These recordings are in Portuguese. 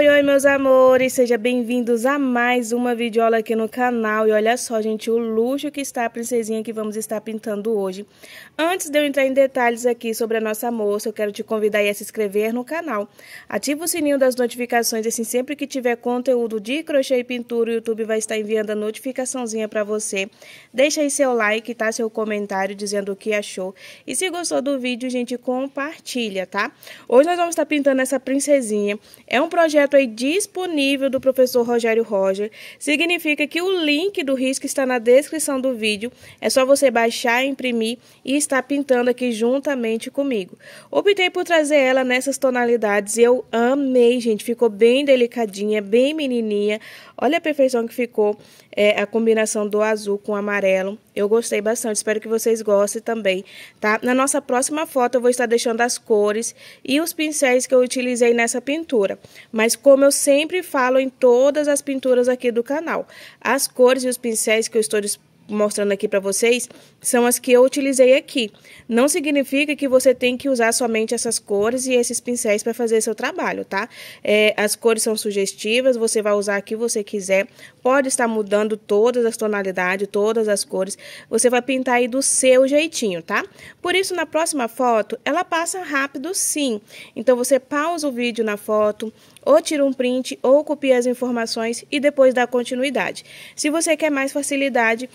Oi, meus amores, sejam bem-vindos a mais uma videoaula aqui no canal. E olha só, gente, o luxo que está a princesinha que vamos estar pintando hoje. Antes de eu entrar em detalhes aqui sobre a nossa moça, eu quero te convidar a se inscrever no canal. Ativa o sininho das notificações, assim sempre que tiver conteúdo de crochê e pintura, o YouTube vai estar enviando a notificaçãozinha para você. Deixa aí seu like, tá? Seu comentário dizendo o que achou. E se gostou do vídeo, gente, compartilha, tá? Hoje nós vamos estar pintando essa princesinha. É um projeto aí disponível do professor Rogério Rodger. Significa que o link do risco está na descrição do vídeo. É só você baixar, imprimir e estar pintando aqui juntamente comigo. Optei por trazer ela nessas tonalidades e eu amei, gente. Ficou bem delicadinha, bem menininha. Olha a perfeição que ficou a combinação do azul com o amarelo. Eu gostei bastante, espero que vocês gostem também, tá? Na nossa próxima foto eu vou estar deixando as cores e os pincéis que eu utilizei nessa pintura. Mas como eu sempre falo em todas as pinturas aqui do canal, as cores e os pincéis que eu estou mostrando aqui para vocês são as que eu utilizei aqui. Não significa que você tem que usar somente essas cores e esses pincéis para fazer seu trabalho, tá? As cores são sugestivas, você vai usar a que você quiser, pode estar mudando todas as tonalidades, todas as cores, você vai pintar aí do seu jeitinho, tá? Por isso, na próxima foto, ela passa rápido sim, então você pausa o vídeo na foto, ou tira um print, ou copia as informações e depois dá continuidade. Se você quer mais facilidade,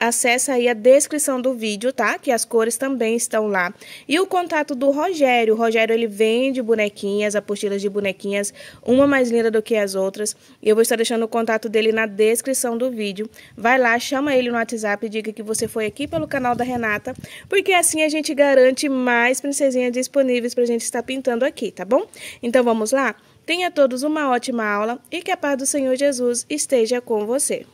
acessa aí a descrição do vídeo, tá? Que as cores também estão lá. E o contato do Rogério. O Rogério, ele vende bonequinhas, apostilas de bonequinhas, uma mais linda do que as outras. E eu vou estar deixando o contato dele na descrição do vídeo. Vai lá, chama ele no WhatsApp e diga que você foi aqui pelo canal da Renata, porque assim a gente garante mais princesinhas disponíveis pra gente estar pintando aqui, tá bom? Então vamos lá? Tenha todos uma ótima aula e que a paz do Senhor Jesus esteja com você.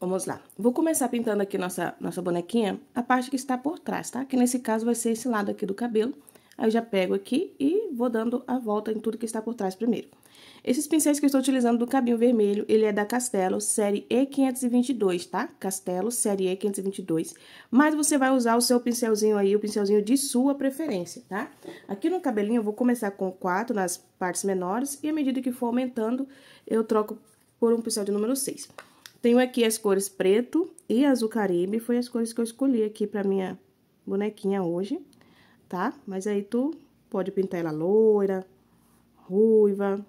Vamos lá. Vou começar pintando aqui nossa bonequinha, a parte que está por trás, tá? Que nesse caso vai ser esse lado aqui do cabelo. Aí eu já pego aqui e vou dando a volta em tudo que está por trás primeiro. Esses pincéis que eu estou utilizando do cabinho vermelho, ele é da Castelo, série E522, tá? Castelo, série E522. Mas você vai usar o seu pincelzinho aí, o pincelzinho de sua preferência, tá? Aqui no cabelinho eu vou começar com 4 nas partes menores e à medida que for aumentando, eu troco por um pincel de número 6. Tenho aqui as cores preto e azul caribe, foi as cores que eu escolhi aqui pra minha bonequinha hoje, tá? Mas aí tu pode pintar ela loira, ruiva.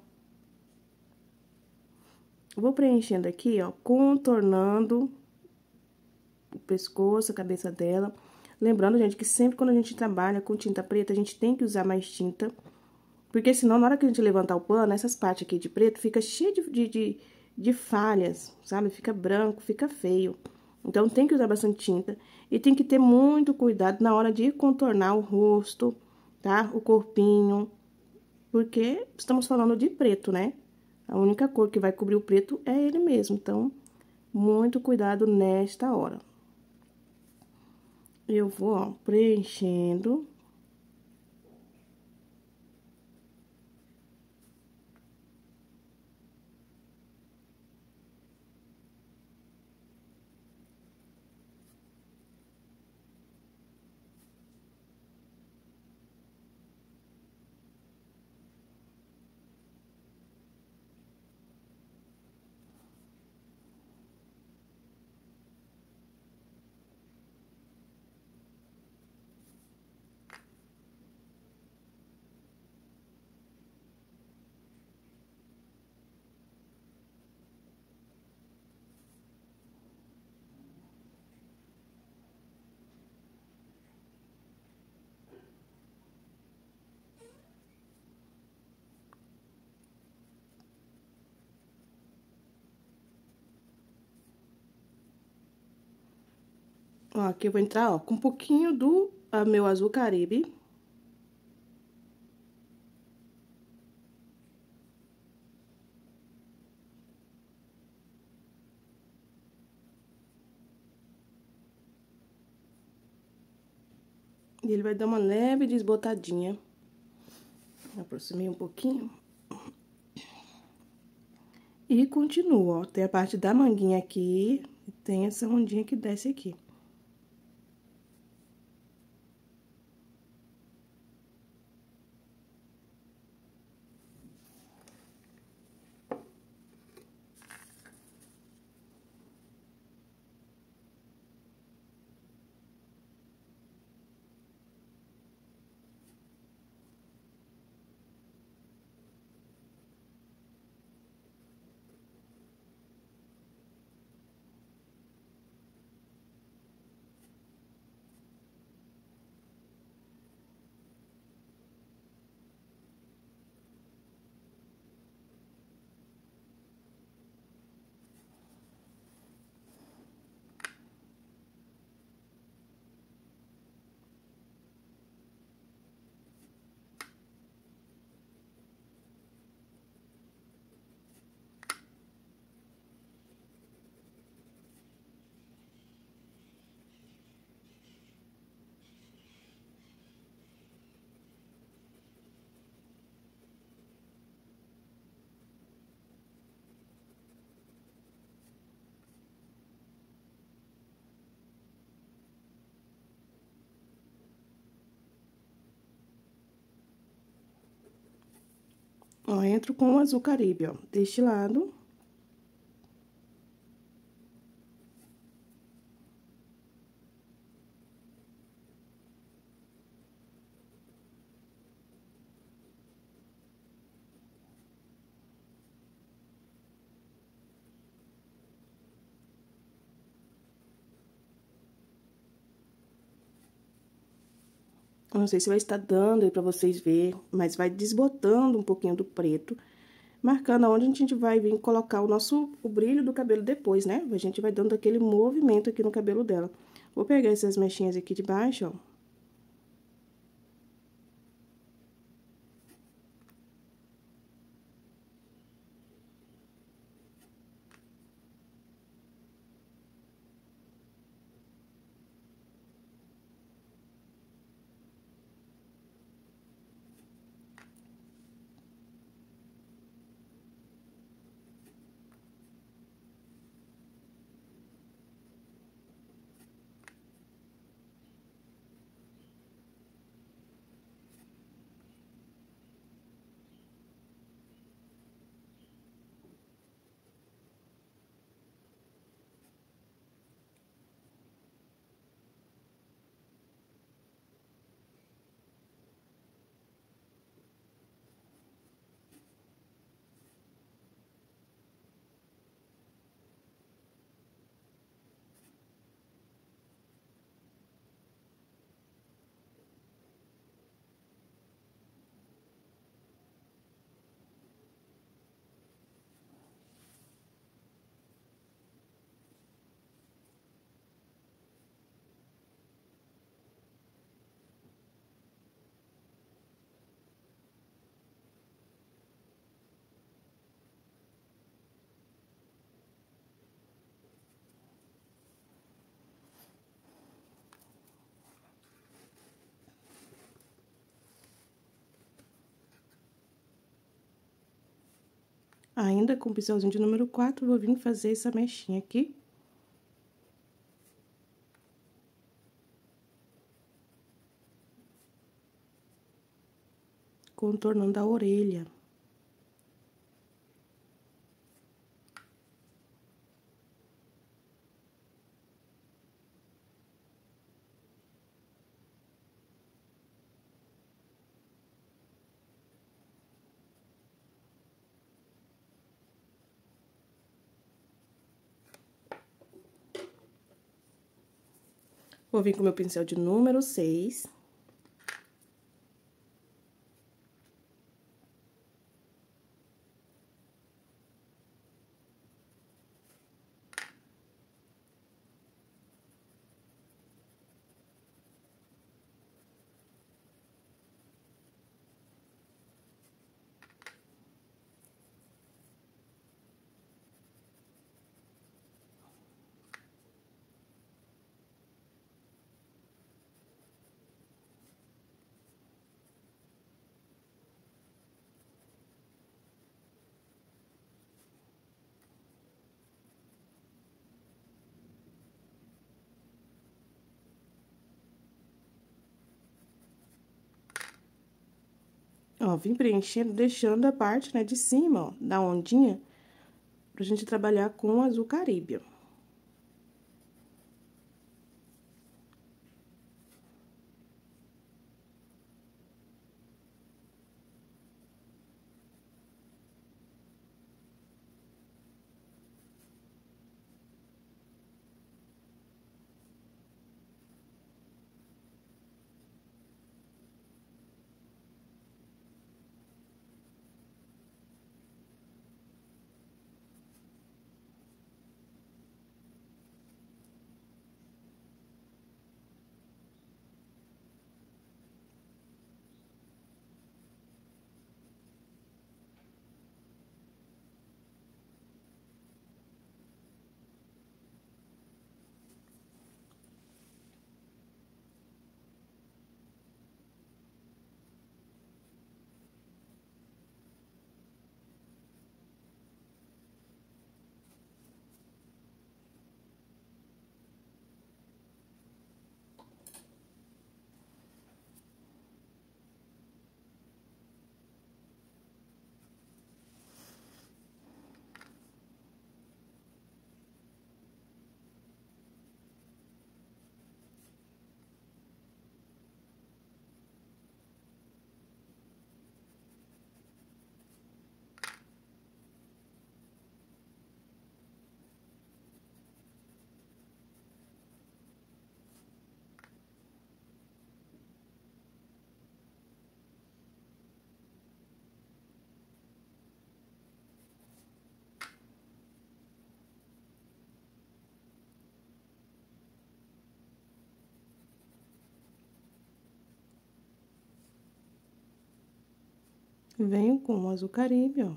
Eu vou preenchendo aqui, ó, contornando o pescoço, a cabeça dela. Lembrando, gente, que sempre quando a gente trabalha com tinta preta, a gente tem que usar mais tinta. Porque senão, na hora que a gente levantar o pano, essas partes aqui de preto fica cheia de falhas, sabe? Fica branco, fica feio. Então, tem que usar bastante tinta e tem que ter muito cuidado na hora de contornar o rosto, tá? O corpinho, porque estamos falando de preto, né? A única cor que vai cobrir o preto é ele mesmo, então, muito cuidado nesta hora. Eu vou, ó, preenchendo. Ó, aqui eu vou entrar, ó, com um pouquinho do meu azul caribe. E ele vai dar uma leve desbotadinha. Aproximei um pouquinho. E continua, ó, tem a parte da manguinha aqui, tem essa ondinha que desce aqui. Ó, entro com o azul caribe, ó, deste lado. Não sei se vai estar dando aí pra vocês ver, mas vai desbotando um pouquinho do preto, marcando aonde a gente vai vir colocar o brilho do cabelo depois, né? A gente vai dando aquele movimento aqui no cabelo dela. Vou pegar essas mechinhas aqui de baixo, ó. Ainda com o pincelzinho de número 4, vou vir fazer essa mechinha aqui. Contornando a orelha. Vou vir com o meu pincel de número 6. Ó, vim preenchendo, deixando a parte, né, de cima, ó, da ondinha, pra gente trabalhar com o azul caribe, ó. venho com o azul caribe, ó.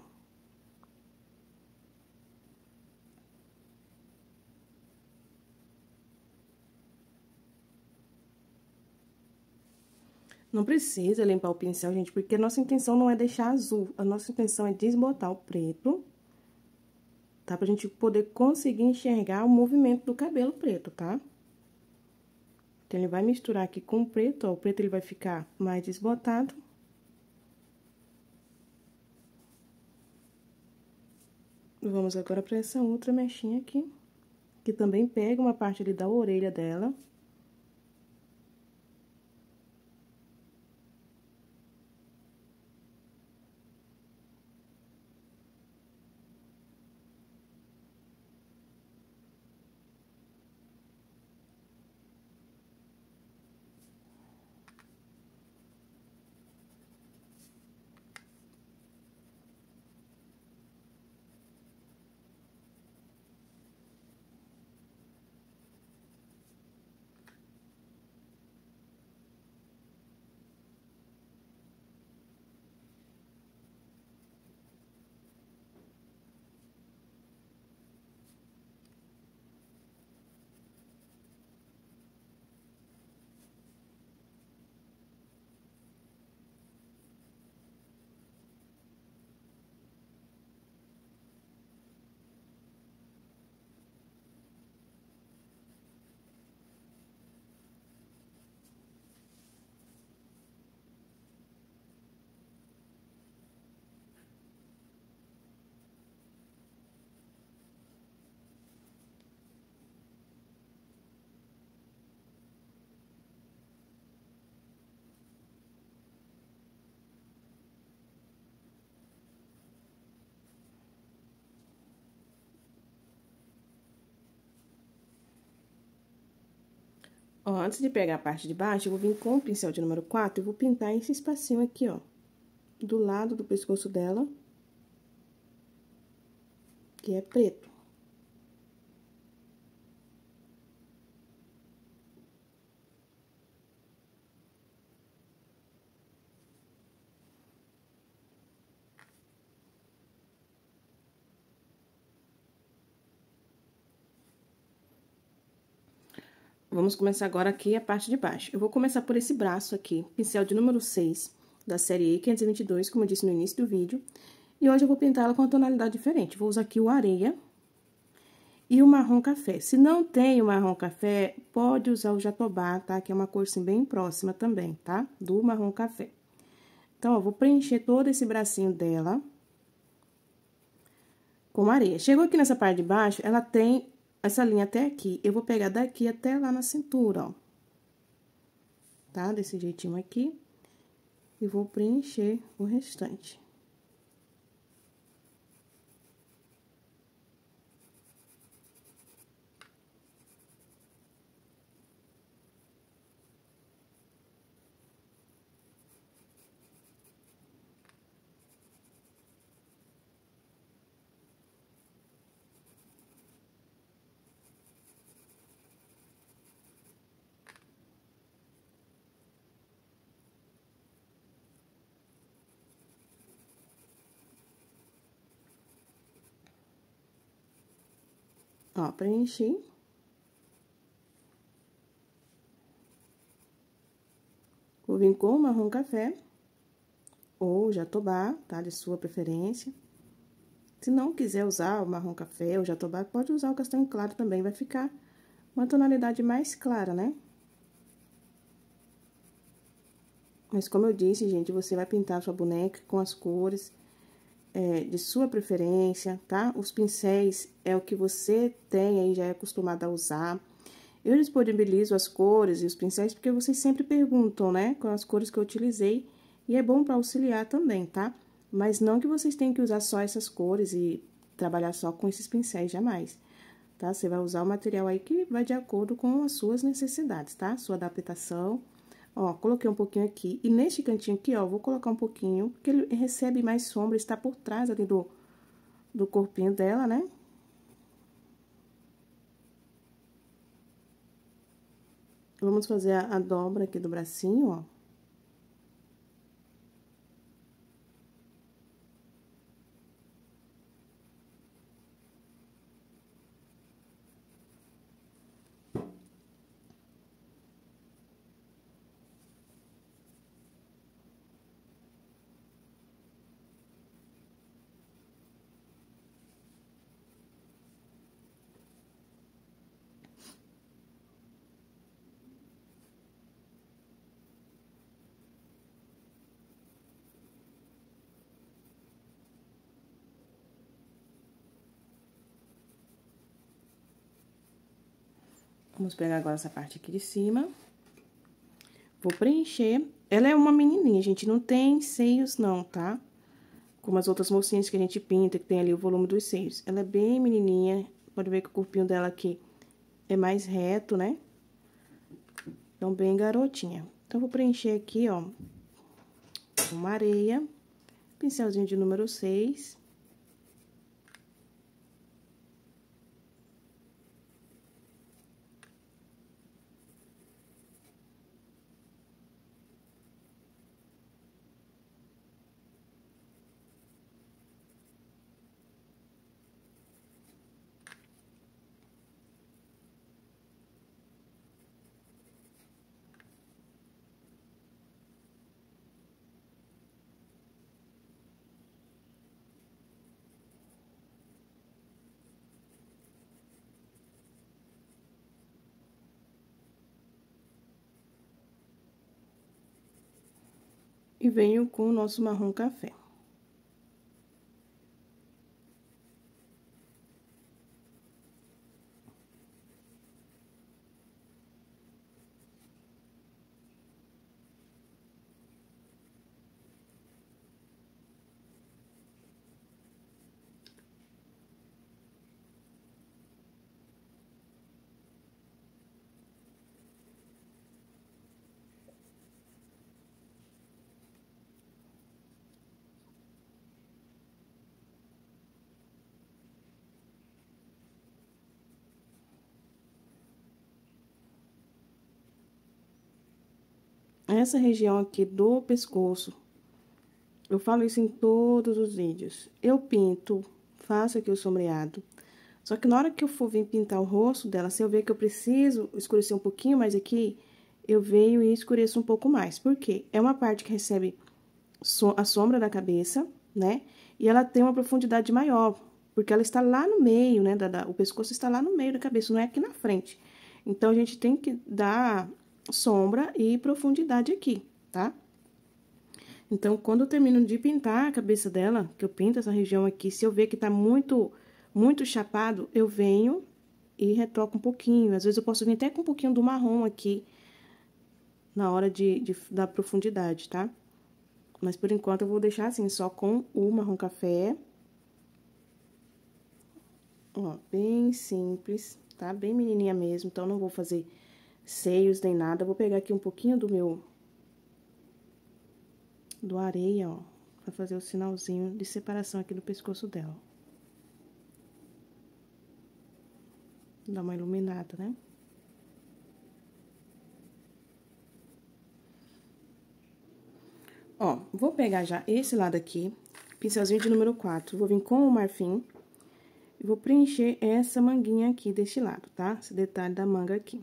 Não precisa limpar o pincel, gente, porque a nossa intenção não é deixar azul. A nossa intenção é desbotar o preto, tá? Pra gente poder conseguir enxergar o movimento do cabelo preto, tá? Então, ele vai misturar aqui com o preto, ó. O preto, ele vai ficar mais desbotado. Vamos agora pra essa outra mechinha aqui, que também pega uma parte ali da orelha dela. Ó, antes de pegar a parte de baixo, eu vou vir com o pincel de número 4 e vou pintar esse espacinho aqui, ó, do lado do pescoço dela, que é preto. Vamos começar agora aqui a parte de baixo. Eu vou começar por esse braço aqui, pincel de número 6, da série E522, como eu disse no início do vídeo. E hoje eu vou pintar ela com uma tonalidade diferente. Vou usar aqui o areia e o marrom café. Se não tem o marrom café, pode usar o jatobá, tá? Que é uma cor, assim, bem próxima também, tá? Do marrom café. Então, ó, vou preencher todo esse bracinho dela com areia. Chegou aqui nessa parte de baixo, ela tem... essa linha até aqui, eu vou pegar daqui até lá na cintura, ó. Tá? Desse jeitinho aqui. E vou preencher o restante. Ó, preenchi. Vou vir com o marrom café, ou jatobá, tá? De sua preferência. Se não quiser usar o marrom café ou jatobá, pode usar o castanho claro também, vai ficar uma tonalidade mais clara, né? Mas como eu disse, gente, você vai pintar a sua boneca com as cores... de sua preferência, tá? Os pincéis é o que você tem aí, já é acostumado a usar. Eu disponibilizo as cores e os pincéis porque vocês sempre perguntam, né? Quais as cores que eu utilizei, e é bom para auxiliar também, tá? Mas não que vocês tenham que usar só essas cores e trabalhar só com esses pincéis, jamais, tá? Você vai usar o material aí que vai de acordo com as suas necessidades, tá? Sua adaptação. Ó, coloquei um pouquinho aqui, e neste cantinho aqui, ó, vou colocar um pouquinho, porque ele recebe mais sombra, está por trás ali do corpinho dela, né? Vamos fazer a dobra aqui do bracinho, ó. Vamos pegar agora essa parte aqui de cima. Vou preencher. Ela é uma menininha, gente, não tem seios não, tá? Como as outras mocinhas que a gente pinta, que tem ali o volume dos seios. Ela é bem menininha, pode ver que o corpinho dela aqui é mais reto, né? Então, bem garotinha. Então, vou preencher aqui, ó, com uma areia, pincelzinho de número 6. E venho com o nosso marrom café. Essa região aqui do pescoço, eu falo isso em todos os vídeos. Eu pinto, faço aqui o sombreado, só que na hora que eu for vir pintar o rosto dela, se eu ver que eu preciso escurecer um pouquinho mais aqui, eu venho e escureço um pouco mais. Por quê? É uma parte que recebe a sombra da cabeça, né? E ela tem uma profundidade maior, porque ela está lá no meio, né? O pescoço está lá no meio da cabeça, não é aqui na frente. Então, a gente tem que dar sombra e profundidade aqui, tá? Então, quando eu termino de pintar a cabeça dela, que eu pinto essa região aqui, se eu ver que tá muito chapado, eu venho e retoco um pouquinho. Às vezes, eu posso vir até com um pouquinho do marrom aqui, na hora da profundidade, tá? Mas, por enquanto, eu vou deixar assim, só com o marrom café. Ó, bem simples, tá? Bem menininha mesmo, então, não vou fazer seios nem nada. Vou pegar aqui um pouquinho do areia, ó, pra fazer o sinalzinho de separação aqui do pescoço dela. Dá uma iluminada, né? Ó, vou pegar já esse lado aqui, pincelzinho de número 4, vou vir com o marfim e vou preencher essa manguinha aqui deste lado, tá? Esse detalhe da manga aqui.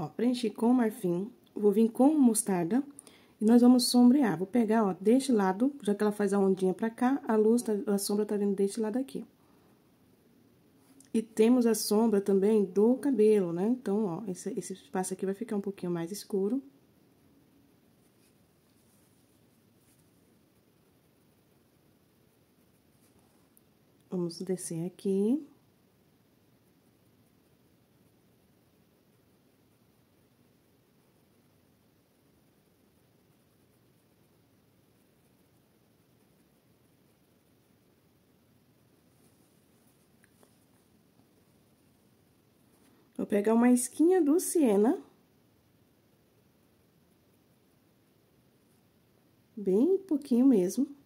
Ó, preenchi com o marfim, vou vir com mostarda e nós vamos sombrear. Vou pegar, ó, deste lado, já que ela faz a ondinha pra cá, a sombra tá vindo deste lado aqui. E temos a sombra também do cabelo, né? Então, ó, esse espaço aqui vai ficar um pouquinho mais escuro. Vamos descer aqui. Vou pegar uma esquinha do siena, bem pouquinho mesmo.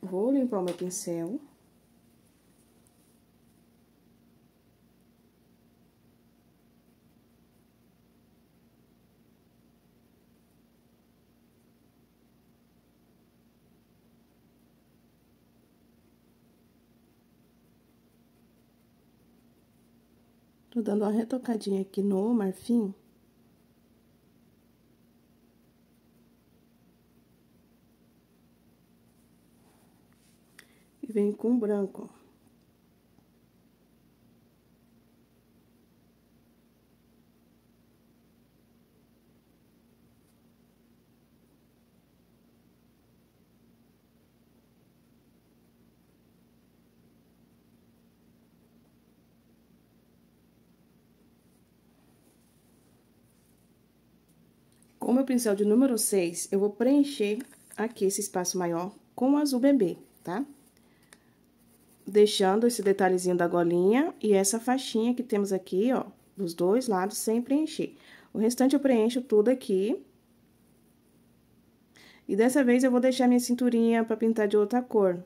Vou limpar o meu pincel. Tô dando uma retocadinha aqui no marfim. E vem com branco. Com o meu pincel de número 6, eu vou preencher aqui esse espaço maior com azul bebê, tá? Deixando esse detalhezinho da golinha e essa faixinha que temos aqui, ó, dos dois lados, sem preencher. O restante eu preencho tudo aqui. E dessa vez eu vou deixar minha cinturinha pra pintar de outra cor.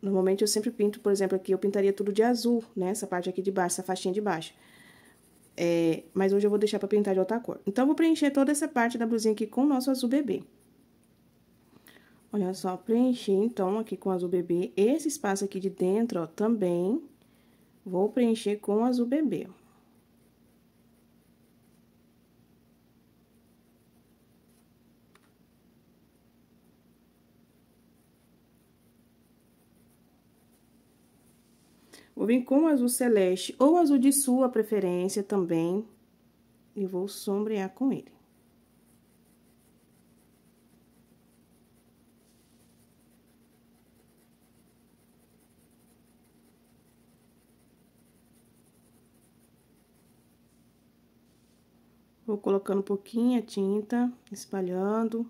Normalmente eu sempre pinto, por exemplo, aqui eu pintaria tudo de azul, né? Essa parte aqui de baixo, essa faixinha de baixo. Mas hoje eu vou deixar pra pintar de outra cor. Então, eu vou preencher toda essa parte da blusinha aqui com o nosso azul bebê. Olha só, preenchi, então, aqui com azul bebê. Esse espaço aqui de dentro, ó, também vou preencher com azul bebê. Vou vir com azul celeste ou azul de sua preferência também e vou sombrear com ele. Vou colocando um pouquinho a tinta, espalhando.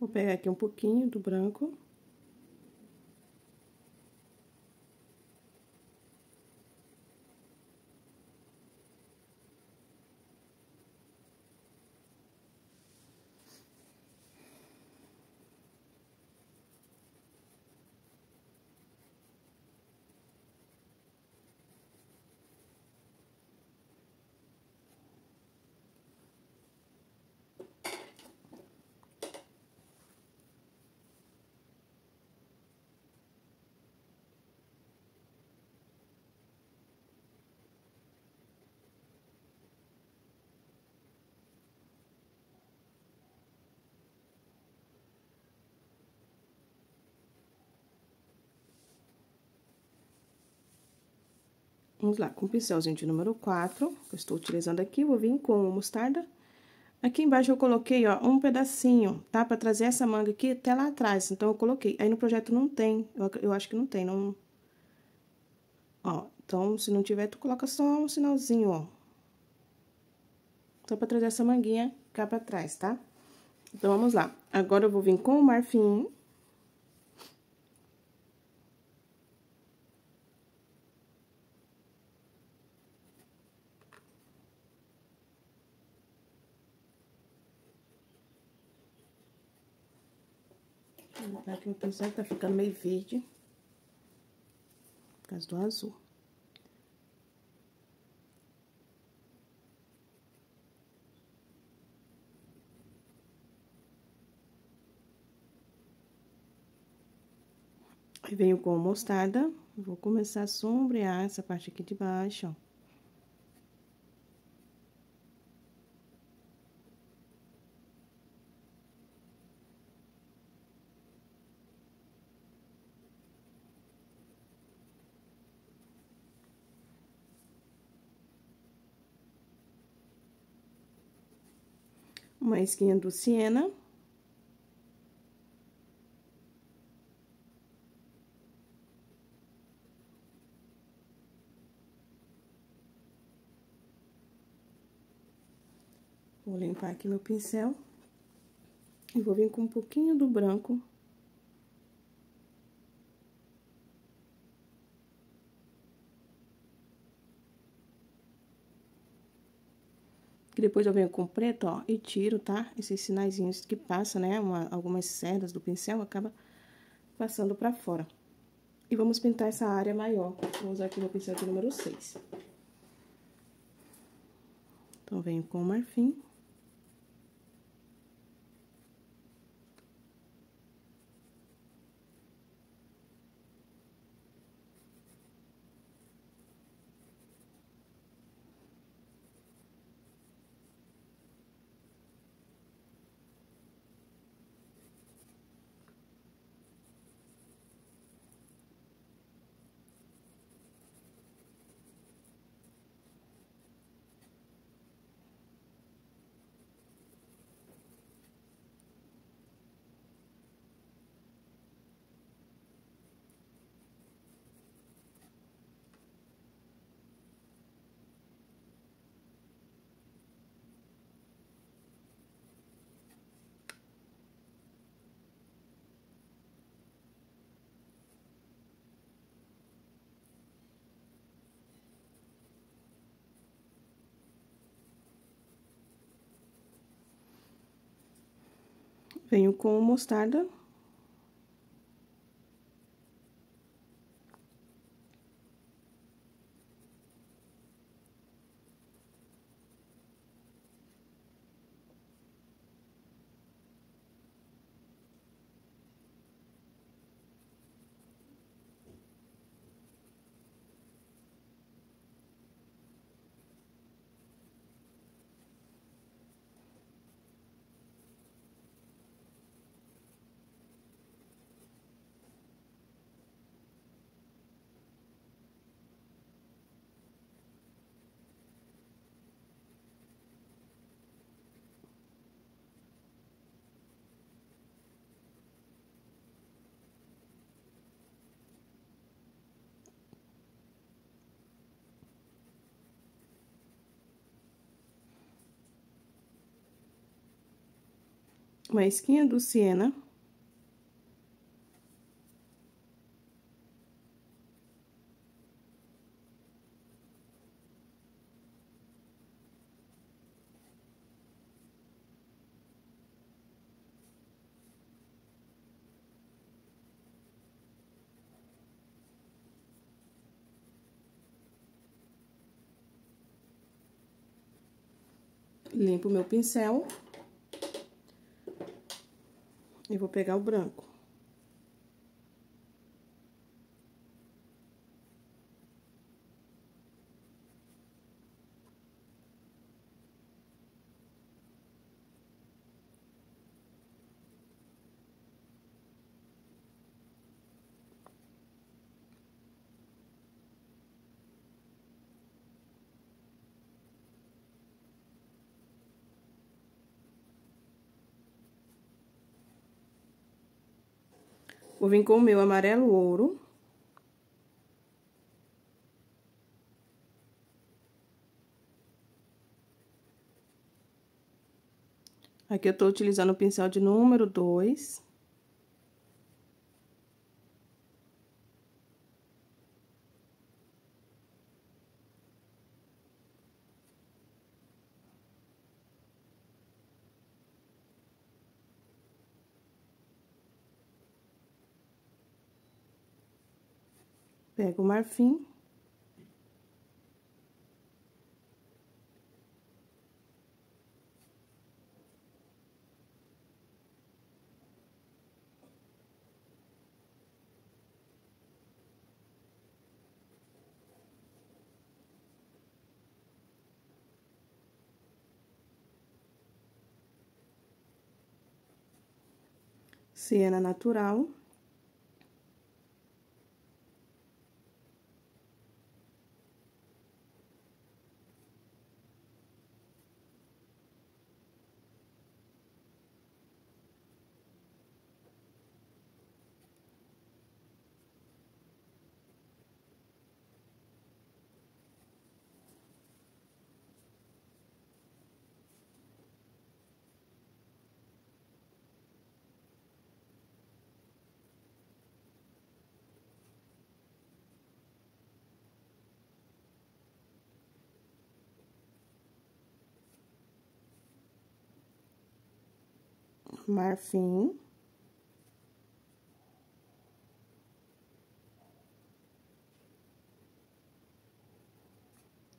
Vou pegar aqui um pouquinho do branco. Vamos lá, com o pincelzinho de número 4, que eu estou utilizando aqui, vou vir com mostarda. Aqui embaixo eu coloquei, ó, um pedacinho, tá? Pra trazer essa manga aqui até lá atrás, então eu coloquei. Aí no projeto não tem, eu acho que não tem, não... Ó, então, se não tiver, tu coloca só um sinalzinho, ó. Só pra trazer essa manguinha cá pra trás, tá? Então, vamos lá. Agora eu vou vir com o marfim. Aqui o pincel tá ficando meio verde, por causa do azul. Aí venho com mostarda, vou começar a sombrear essa parte aqui de baixo, ó. Uma esquinha do siena. Vou limpar aqui meu pincel. E vou vir com um pouquinho do branco. Depois eu venho com preto, ó, e tiro, tá? Esses sinaizinhos que passa, né? Algumas cerdas do pincel acaba passando pra fora. E vamos pintar essa área maior. Vou usar aqui meu pincel de número 6. Então, venho com o marfim. Venho com mostarda. Uma esquinha do siena. Limpo meu pincel. E vou pegar o branco. Vou vir com o meu amarelo ouro. Aqui eu tô utilizando o pincel de número 2. pego o marfim. Siena natural. Marfim.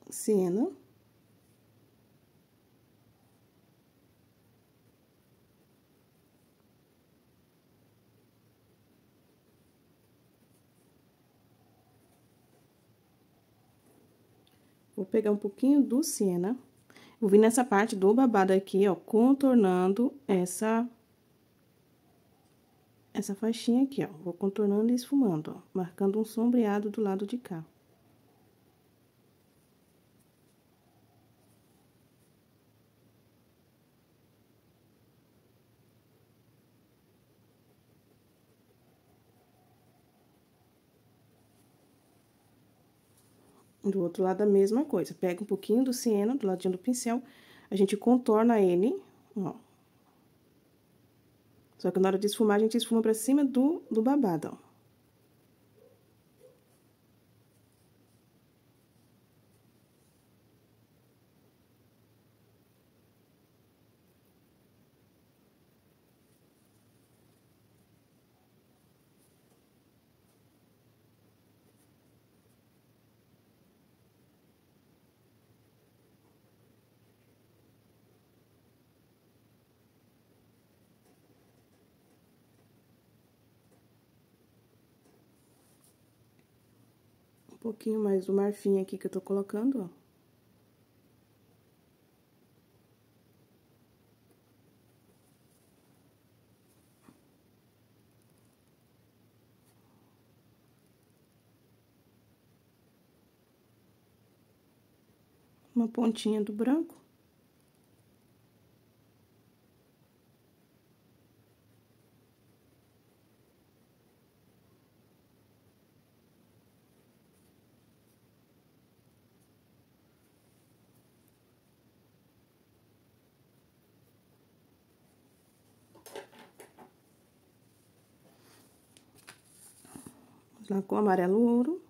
Siena. Vou pegar um pouquinho do siena. Vou vir nessa parte do babado aqui, ó, contornando essa faixinha aqui, ó. Vou contornando e esfumando, ó, marcando um sombreado do lado de cá. Do outro lado, a mesma coisa. Pega um pouquinho do siena, do ladinho do pincel, a gente contorna ele, ó. Só que na hora de esfumar, a gente esfuma pra cima do babado, ó. Um pouquinho mais do marfim aqui que eu tô colocando, ó. Uma pontinha do branco. Com amarelo ouro.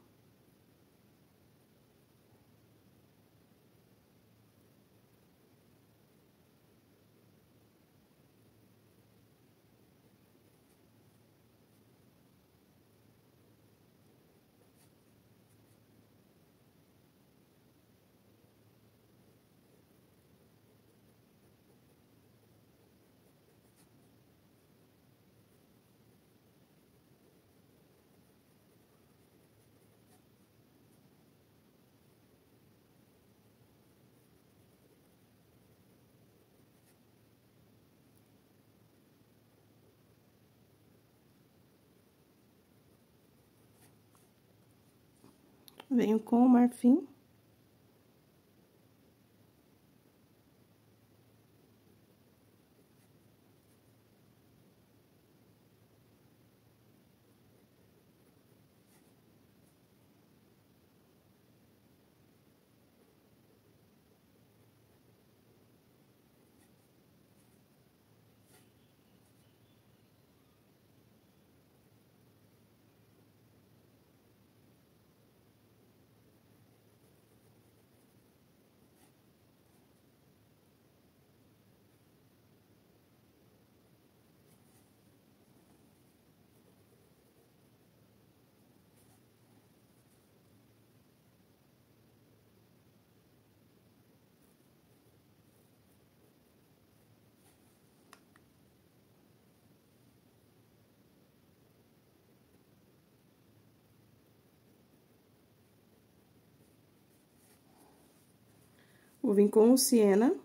Venho com o marfim. Vou vir com o siena.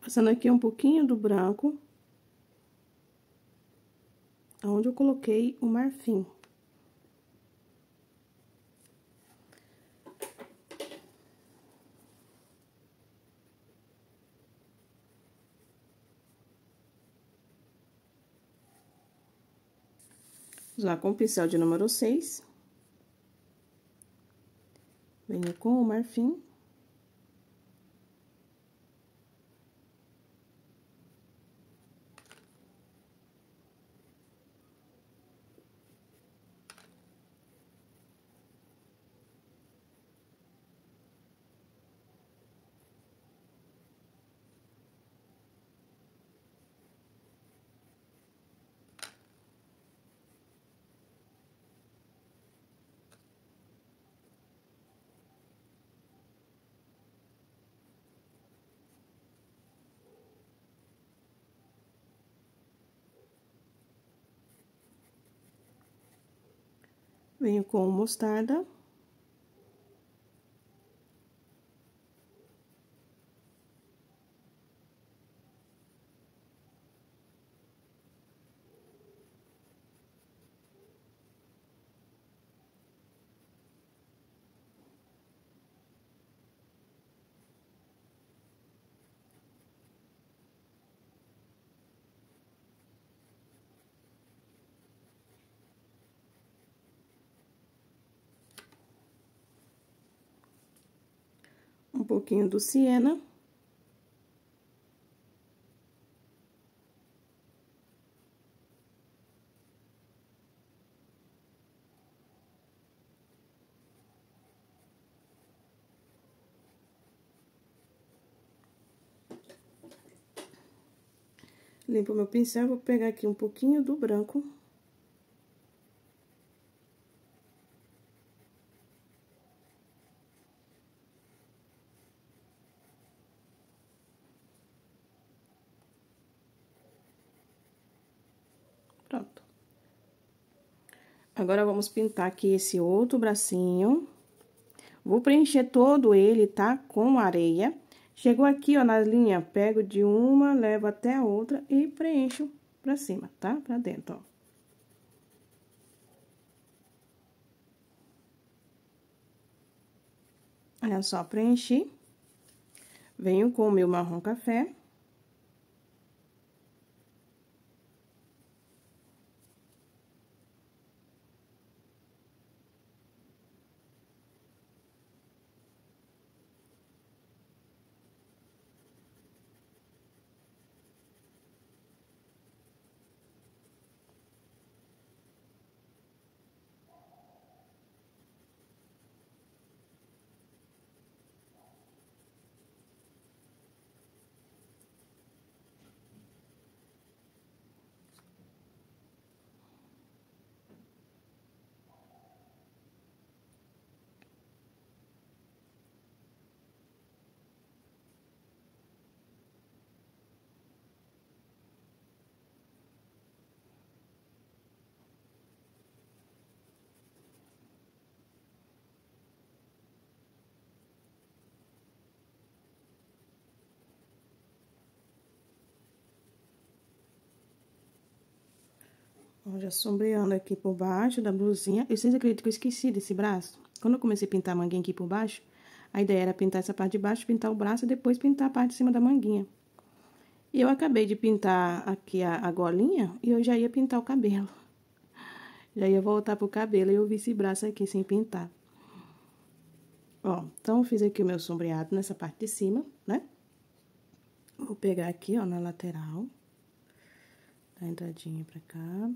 Passando aqui um pouquinho do branco, aonde eu coloquei o marfim. Vamos lá com o pincel de número 6. Venho com o marfim. Venho com mostarda. Um pouquinho do siena. Limpo meu pincel, vou pegar aqui um pouquinho do branco. Agora, vamos pintar aqui esse outro bracinho. Vou preencher todo ele, tá? Com areia. Chegou aqui, ó, na linha, pego de uma, levo até a outra e preencho pra cima, tá? Pra dentro, ó. Olha só, preenchi. Venho com o meu marrom café. Ó, já sombreando aqui por baixo da blusinha. Eu sempre acredito que eu esqueci desse braço. Quando eu comecei a pintar a manguinha aqui por baixo, a ideia era pintar essa parte de baixo, pintar o braço e depois pintar a parte de cima da manguinha. E eu acabei de pintar aqui a golinha e eu já ia pintar o cabelo. Já ia voltar pro cabelo e eu vi esse braço aqui sem pintar. Ó, então eu fiz aqui o meu sombreado nessa parte de cima, né? Vou pegar aqui, ó, na lateral. Dá entradinha pra cá.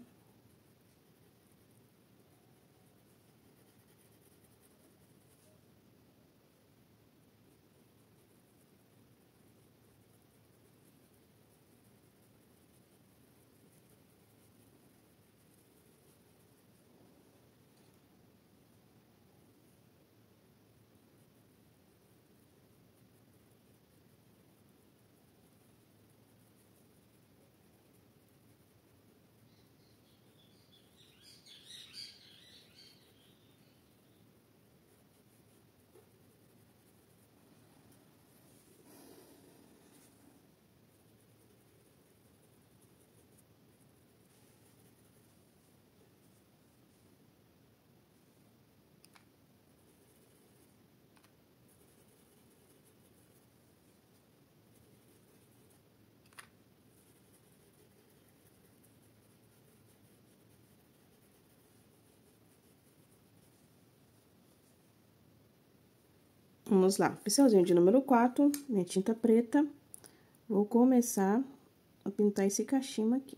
Vamos lá, pincelzinho de número 4, minha tinta preta. Vou começar a pintar esse cachimbo aqui.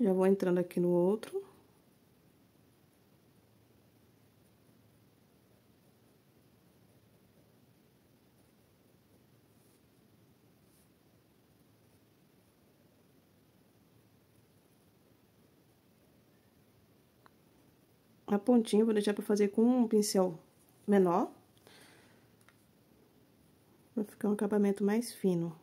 Já vou entrando aqui no outro. A pontinha eu vou deixar pra fazer com um pincel menor, pra ficar um acabamento mais fino.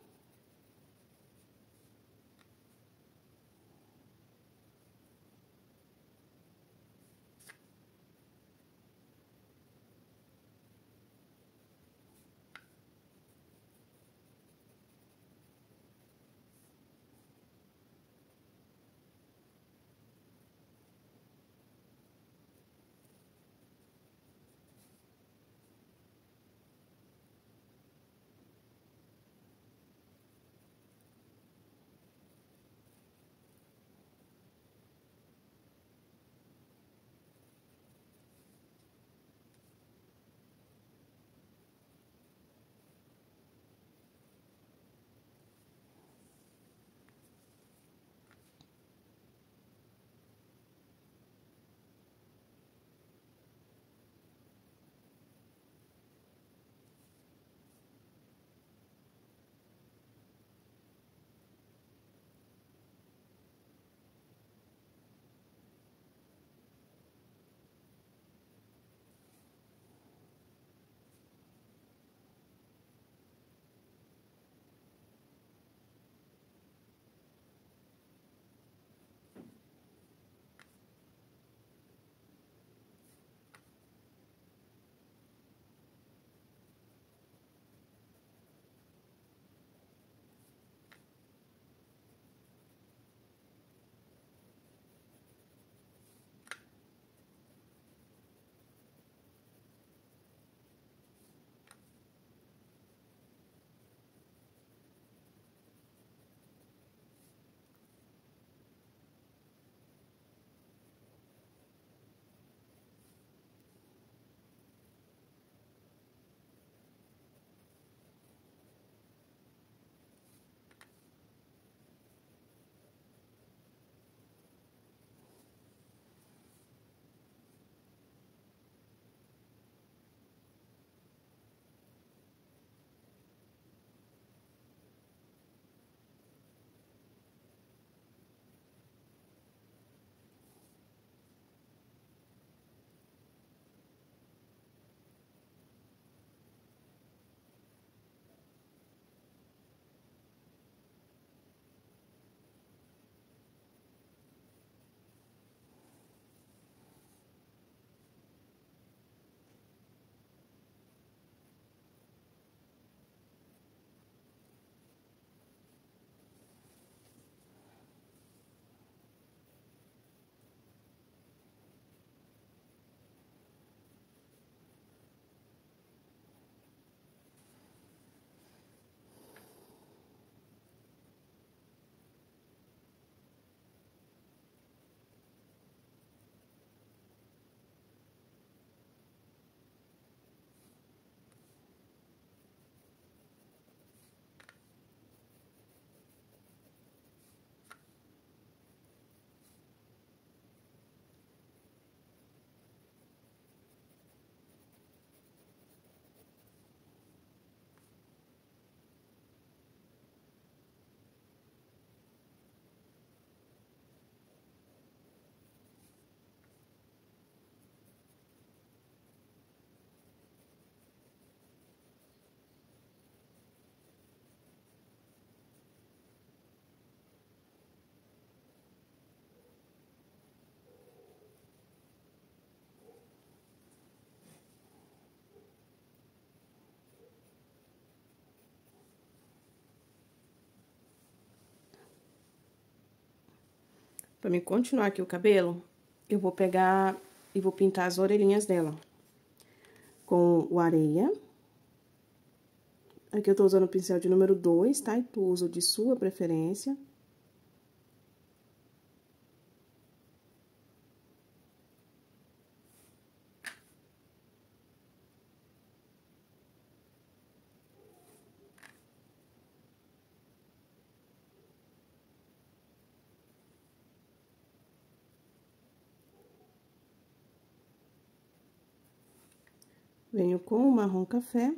Pra me continuar aqui o cabelo, eu vou pegar e vou pintar as orelhinhas dela com o areia. Aqui eu tô usando o pincel de número 2, tá? E tu usa o de sua preferência. Venho com o marrom café.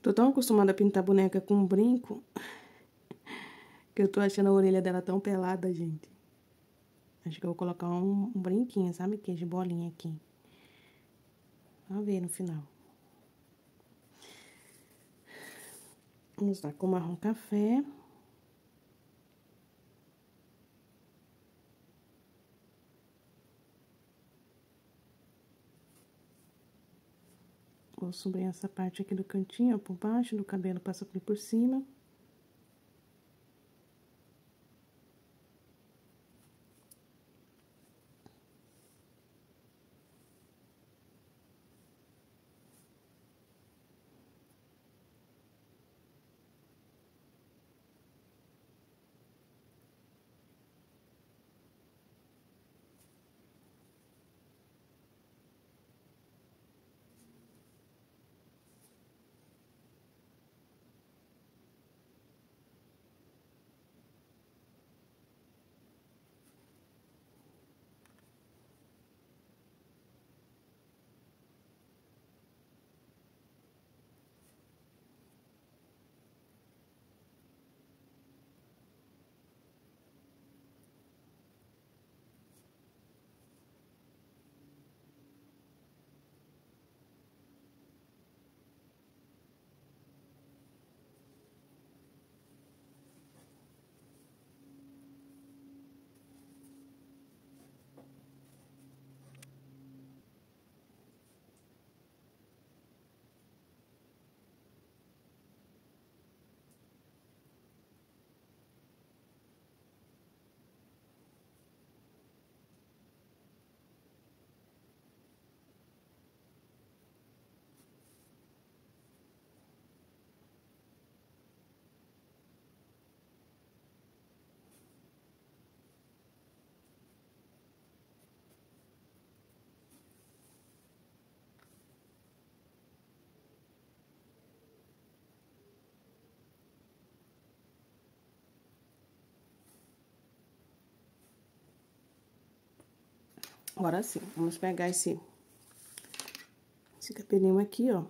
Tô tão acostumada a pintar boneca com brinco, que eu tô achando a orelha dela tão pelada, gente. Acho que eu vou colocar um brinquinho, sabe? Que é de bolinha aqui. Vamos ver no final. Vamos lá com marrom café. Vou subir essa parte aqui do cantinho, ó, por baixo do cabelo, passo aqui por cima. Agora sim, vamos pegar esse cabelinho aqui, ó.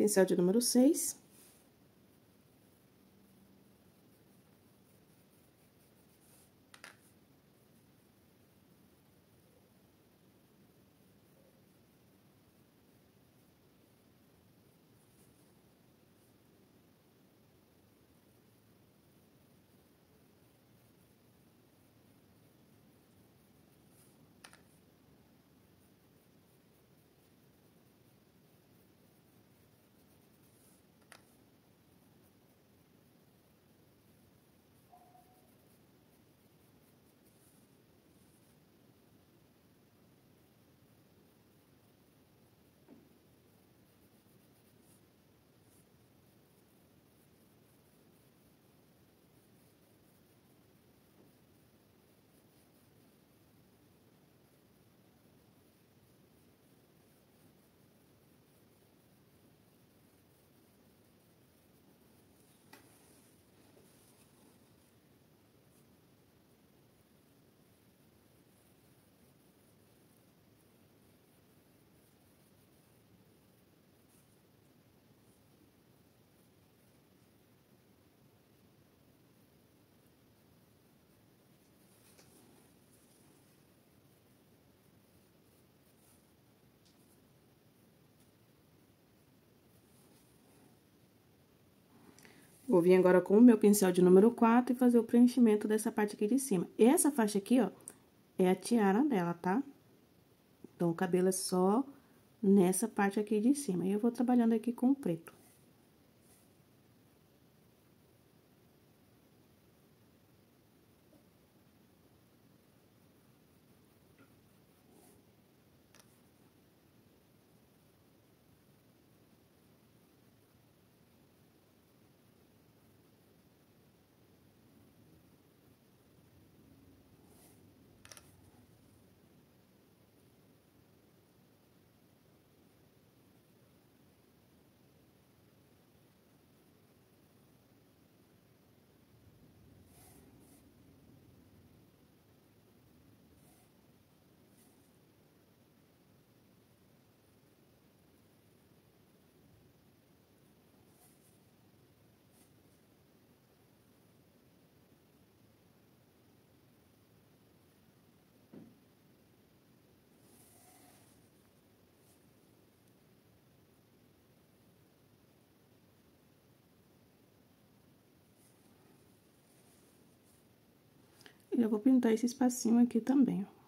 pincel de número 6. Vou vir agora com o meu pincel de número 4 e fazer o preenchimento dessa parte aqui de cima. Essa faixa aqui, ó, é a tiara dela, tá? Então, o cabelo é só nessa parte aqui de cima. E eu vou trabalhando aqui com o preto. Eu vou pintar esse espacinho aqui também, ó.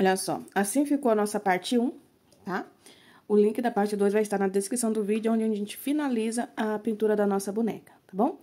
Olha só, assim ficou a nossa parte 1, tá? O link da parte 2 vai estar na descrição do vídeo, onde a gente finaliza a pintura da nossa boneca, tá bom?